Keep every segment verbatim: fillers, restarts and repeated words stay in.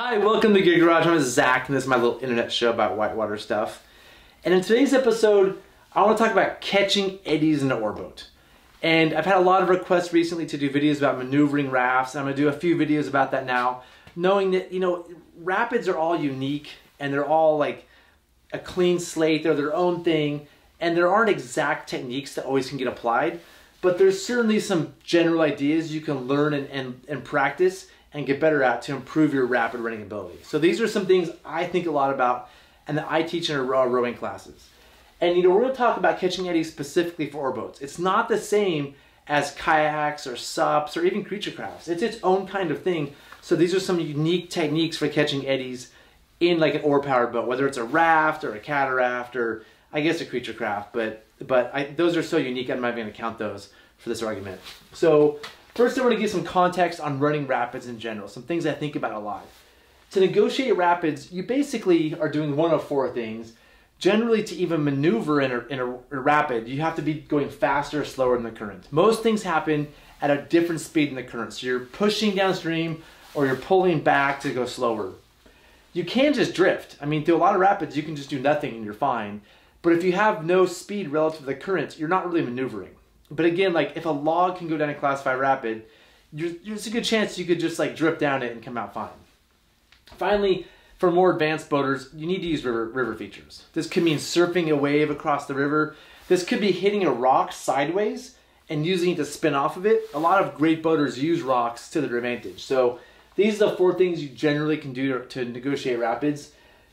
Hi, welcome to Gear Garage. My name is Zach, and this is my little internet show about whitewater stuff. And in today's episode, I want to talk about catching eddies in an oar boat. And I've had a lot of requests recently to do videos about maneuvering rafts. I'm going to do a few videos about that now, knowing that, you know, rapids are all unique, and they're all like a clean slate. They're their own thing, and there aren't exact techniques that always can get applied. But there's certainly some general ideas you can learn and, and, and practice and get better at to improve your rapid running ability. So these are some things I think a lot about and that I teach in our rowing classes. And you know, we're gonna talk about catching eddies specifically for oar boats. It's not the same as kayaks or sups or even creature crafts. It's its own kind of thing. So these are some unique techniques for catching eddies in like an oar powered boat, whether it's a raft or a cat raft or I guess a creature craft, but but I, those are so unique I'm not even gonna count those for this argument. So first I wanna give some context on running rapids in general, some things I think about a lot. To negotiate rapids, you basically are doing one of four things. Generally, to even maneuver in a, in a, a rapid, you have to be going faster or slower than the current. Most things happen at a different speed than the current. So you're pushing downstream or you're pulling back to go slower. You can just drift. I mean, through a lot of rapids, you can just do nothing and you're fine. But if you have no speed relative to the current, you're not really maneuvering. But again, like if a log can go down a class five rapid, you're, there's a good chance you could just like drift down it and come out fine. Finally, for more advanced boaters, you need to use river, river features. This could mean surfing a wave across the river. This could be hitting a rock sideways and using it to spin off of it. A lot of great boaters use rocks to their advantage. So these are the four things you generally can do to, to negotiate rapids.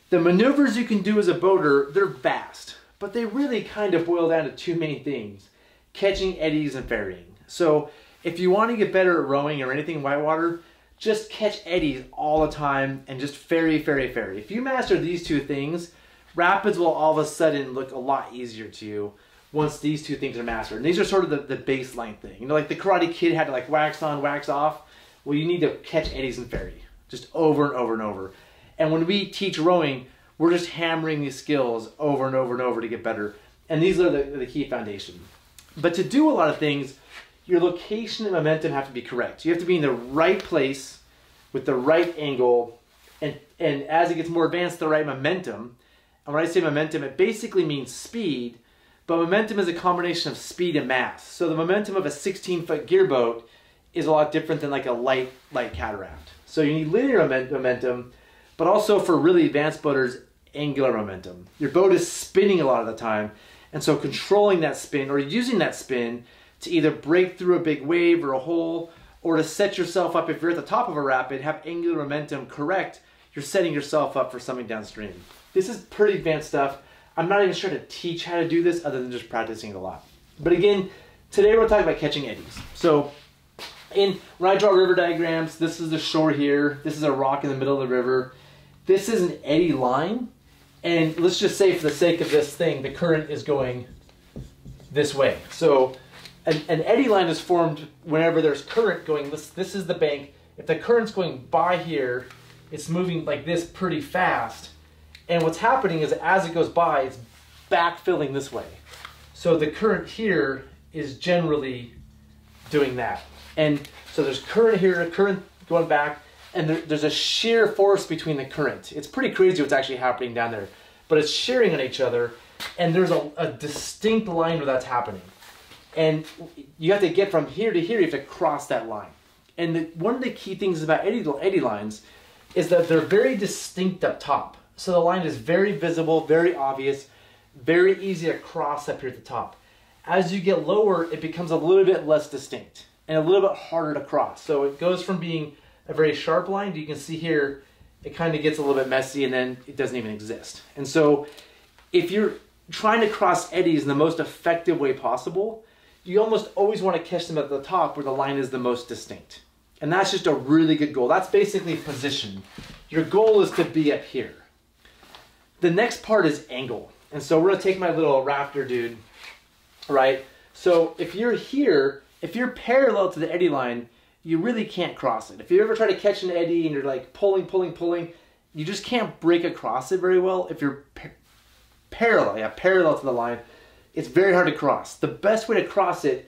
The maneuvers you can do as a boater, they're vast, but they really kind of boil down to two main things: catching eddies and ferrying. So if you want to get better at rowing or anything whitewater, just catch eddies all the time and just ferry, ferry, ferry. If you master these two things, rapids will all of a sudden look a lot easier to you once these two things are mastered. And these are sort of the, the baseline thing. You know, like the Karate Kid had to like wax on, wax off. Well, you need to catch eddies and ferry just over and over and over. And when we teach rowing, we're just hammering these skills over and over and over to get better. And these are the, the key foundation. But to do a lot of things, your location and momentum have to be correct. You have to be in the right place with the right angle. And, and as it gets more advanced, the right momentum. And when I say momentum, it basically means speed. But momentum is a combination of speed and mass. So the momentum of a sixteen foot gear boat is a lot different than like a light, light cat raft. So you need linear momentum, but also for really advanced boaters, angular momentum. Your boat is spinning a lot of the time, and so controlling that spin or using that spin to either break through a big wave or a hole, or to set yourself up, if you're at the top of a rapid, have angular momentum correct, you're setting yourself up for something downstream. This is pretty advanced stuff. I'm not even sure to teach how to do this other than just practicing it a lot. But again, today we're talking about catching eddies. So in, when I draw river diagrams, this is the shore here, this is a rock in the middle of the river. This is an eddy line, and let's just say for the sake of this thing, the current is going this way. So an, an eddy line is formed whenever there's current going, this, this is the bank. If the current's going by here, it's moving like this pretty fast. And what's happening is as it goes by, it's backfilling this way. So the current here is generally doing that. And so there's current here, current going back, and there, there's a sheer force between the current. It's pretty crazy what's actually happening down there, but it's shearing on each other, and there's a, a distinct line where that's happening. And you have to get from here to here, you have to cross that line. And the, one of the key things about eddy, eddy lines is that they're very distinct up top. So the line is very visible, very obvious, very easy to cross up here at the top. As you get lower, it becomes a little bit less distinct and a little bit harder to cross. So it goes from being a very sharp line. You can see here, it kind of gets a little bit messy and then it doesn't even exist. And so if you're trying to cross eddies in the most effective way possible, you almost always want to catch them at the top where the line is the most distinct. And that's just a really good goal. That's basically position. Your goal is to be up here. The next part is angle. And so we're gonna take my little rafter dude, right? So if you're here, if you're parallel to the eddy line, you really can't cross it. If you ever try to catch an eddy and you're like pulling, pulling, pulling, you just can't break across it very well. If you're par parallel, yeah, parallel to the line, it's very hard to cross. The best way to cross it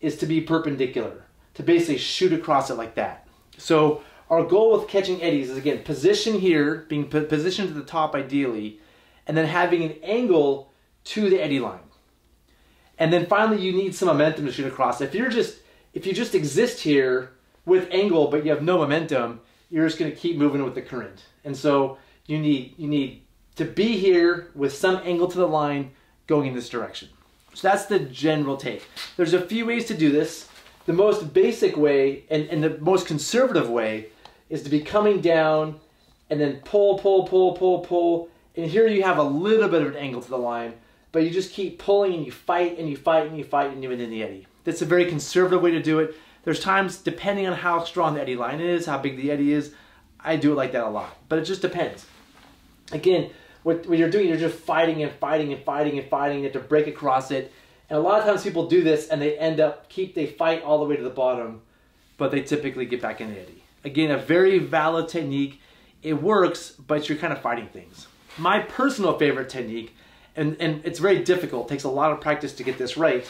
is to be perpendicular, to basically shoot across it like that. So Our goal with catching eddies is, again, position here, being positioned to the top ideally, and then having an angle to the eddy line. And then finally, you need some momentum to shoot across. If you're just, if you just exist here with angle, but you have no momentum, you're just going to keep moving with the current. And so you need, you need to be here with some angle to the line going in this direction. So that's the general take. There's a few ways to do this. The most basic way and, and the most conservative way is to be coming down and then pull, pull, pull, pull, pull. And here you have a little bit of an angle to the line, but you just keep pulling and you fight and you fight and you fight and you're in the eddy. That's a very conservative way to do it. There's times, depending on how strong the eddy line is, how big the eddy is, I do it like that a lot, but it just depends. Again, what, what you're doing, you're just fighting and fighting and fighting and fighting. You have to break across it. And a lot of times people do this and they end up, keep, they fight all the way to the bottom, but they typically get back in the eddy. Again, a very valid technique. It works, but you're kind of fighting things. My personal favorite technique, and, and it's very difficult, takes a lot of practice to get this right,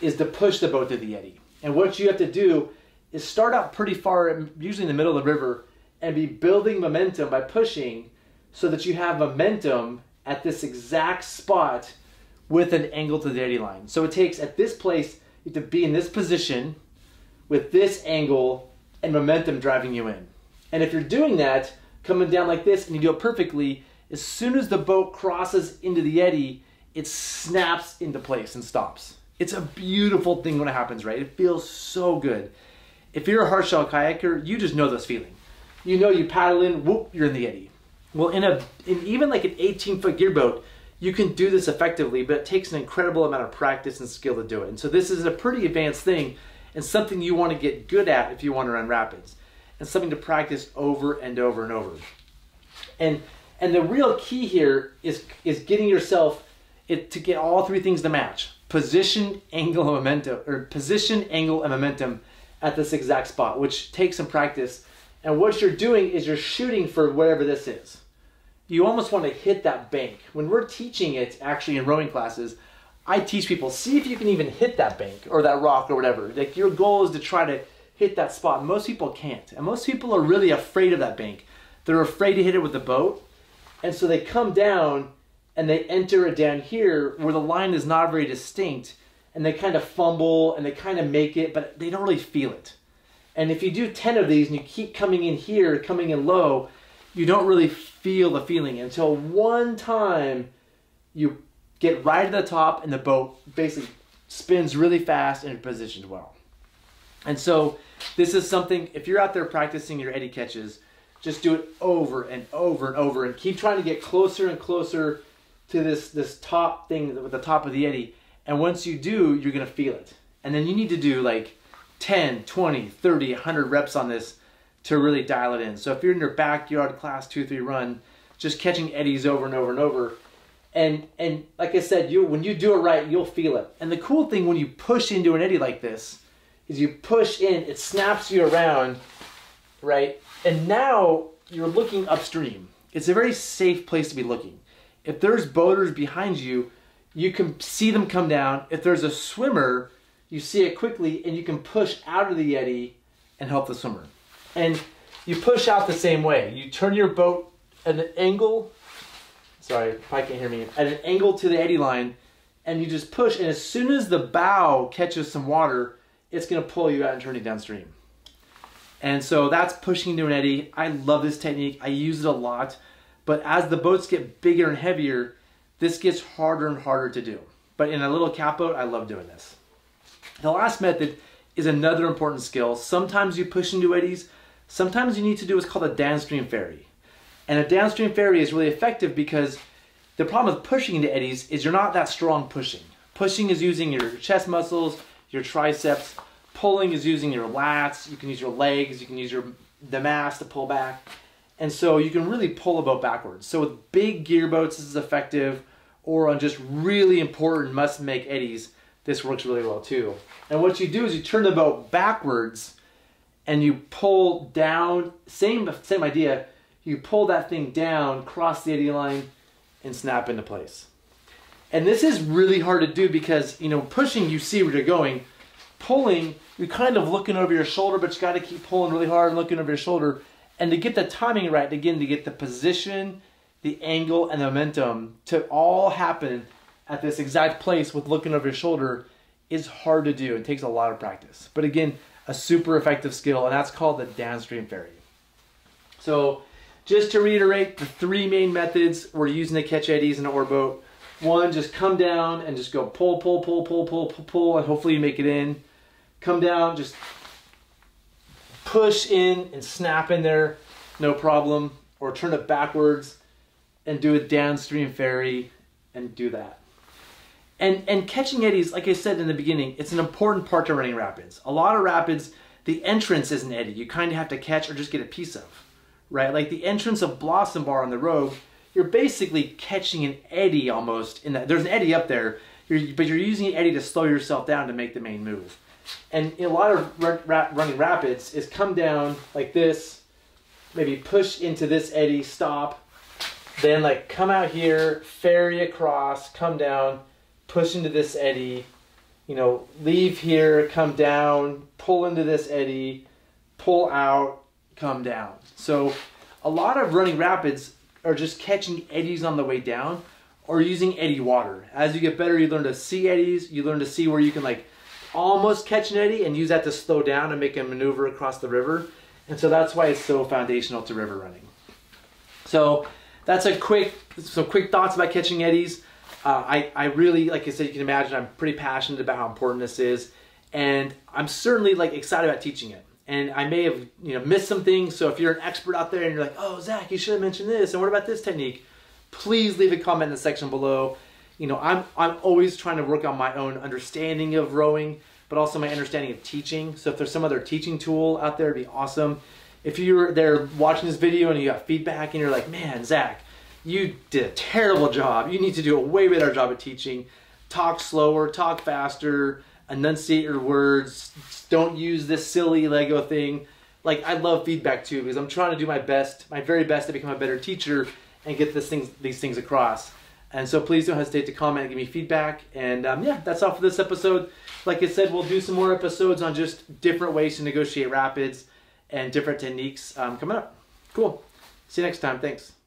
is to push the boat through the eddy. And what you have to do is start out pretty far, usually in the middle of the river, and be building momentum by pushing so that you have momentum at this exact spot with an angle to the eddy line. So it takes, at this place, you have to be in this position with this angle and momentum driving you in. And if you're doing that, coming down like this, and you do it perfectly, as soon as the boat crosses into the eddy, it snaps into place and stops. It's a beautiful thing when it happens, right? It feels so good. If you're a hardshell kayaker, you just know this feeling. You know you paddle in, whoop, you're in the eddy. Well, in a, in even like an eighteen foot gear boat, you can do this effectively, but it takes an incredible amount of practice and skill to do it. And so this is a pretty advanced thing and something you want to get good at if you want to run rapids, and something to practice over and over and over. And and the real key here is, is getting yourself it, to get all three things to match. Position, angle, and momentum, or position, angle, and momentum at this exact spot, which takes some practice. And what you're doing is you're shooting for whatever this is. You almost want to hit that bank. When we're teaching it, actually in rowing classes, I teach people, see if you can even hit that bank or that rock or whatever. Like, your goal is to try to hit that spot. Most people can't. And most people are really afraid of that bank. They're afraid to hit it with the boat. And so they come down and they enter it down here where the line is not very distinct, and they kind of fumble and they kind of make it, but they don't really feel it. And if you do ten of these and you keep coming in here, coming in low, you don't really feel the feeling until one time you get right to the top and the boat basically spins really fast and it's positioned well. And so this is something, if you're out there practicing your eddy catches, just do it over and over and over and keep trying to get closer and closer to this, this top thing with the top of the eddy. And once you do, you're going to feel it. And then you need to do like ten, twenty, thirty, a hundred reps on this to really dial it in. So if you're in your backyard class two, three run, just catching eddies over and over and over. And, and like I said, you, when you do it right, you'll feel it. And the cool thing when you push into an eddy like this is you push in, it snaps you around, right? And now you're looking upstream. It's a very safe place to be looking. If there's boaters behind you, you can see them come down. If there's a swimmer, you see it quickly and you can push out of the eddy and help the swimmer. And you push out the same way. You turn your boat at an angle, sorry, probably can't hear me, at an angle to the eddy line, and you just push, and as soon as the bow catches some water, it's gonna pull you out and turn you downstream. And so that's pushing into an eddy. I love this technique, I use it a lot, but as the boats get bigger and heavier, this gets harder and harder to do. But in a little cat boat, I love doing this. The last method is another important skill. Sometimes you push into eddies, sometimes you need to do what's called a downstream ferry. And a downstream ferry is really effective because the problem with pushing into eddies is you're not that strong pushing. Pushing is using your chest muscles, your triceps. Pulling is using your lats. You can use your legs. You can use your the mast to pull back. And so you can really pull a boat backwards. So with big gear boats, this is effective. Or on just really important must-make eddies, this works really well too. And what you do is you turn the boat backwards and you pull down, same, same idea, you pull that thing down, cross the eddy line, and snap into place. And this is really hard to do because, you know, pushing, you see where you're going, pulling, you're kind of looking over your shoulder, but you got to keep pulling really hard and looking over your shoulder. And to get the timing right, again, to get the position, the angle, and the momentum to all happen at this exact place with looking over your shoulder is hard to do. It takes a lot of practice. But again, a super effective skill, and that's called the downstream ferry. So just to reiterate, the three main methods we're using to catch eddies in an oar boat. One, just come down and just go pull, pull, pull, pull, pull, pull, pull, and hopefully you make it in. Come down, just push in and snap in there, no problem. Or turn it backwards and do a downstream ferry and do that. And, and catching eddies, like I said in the beginning, it's an important part to running rapids. A lot of rapids, the entrance is an eddy. You kind of have to catch or just get a piece of, right? Like the entrance of Blossom Bar on the Rogue, you're basically catching an eddy almost. In that, there's an eddy up there, you're, but you're using an eddy to slow yourself down to make the main move. And in a lot of ra ra running rapids is come down like this, maybe push into this eddy, stop, then like come out here, ferry across, come down, push into this eddy, you know, leave here, come down, pull into this eddy, pull out, come down. So a lot of running rapids are just catching eddies on the way down or using eddy water. As you get better, you learn to see eddies, you learn to see where you can like almost catch an eddy and use that to slow down and make a maneuver across the river. And so that's why it's so foundational to river running. So that's a quick, some quick thoughts about catching eddies. Uh, I, I really, like I said, you can imagine I'm pretty passionate about how important this is, and I'm certainly like excited about teaching it. And I may have, you know, missed some things, so if you're an expert out there and you're like, oh, Zach, you should have mentioned this, and what about this technique? Please leave a comment in the section below. You know, I'm, I'm always trying to work on my own understanding of rowing, but also my understanding of teaching. So if there's some other teaching tool out there, it'd be awesome. If you're there watching this video and you got feedback and you're like, man, Zach, you did a terrible job. You need to do a way better job at teaching. Talk slower, talk faster, enunciate your words. Don't use this silly Lego thing. Like, I love feedback too, because I'm trying to do my best, my very best to become a better teacher and get this thing, these things across. And so please don't hesitate to comment and give me feedback. And um, yeah, that's all for this episode. Like I said, we'll do some more episodes on just different ways to negotiate rapids and different techniques um, coming up. Cool. See you next time. Thanks.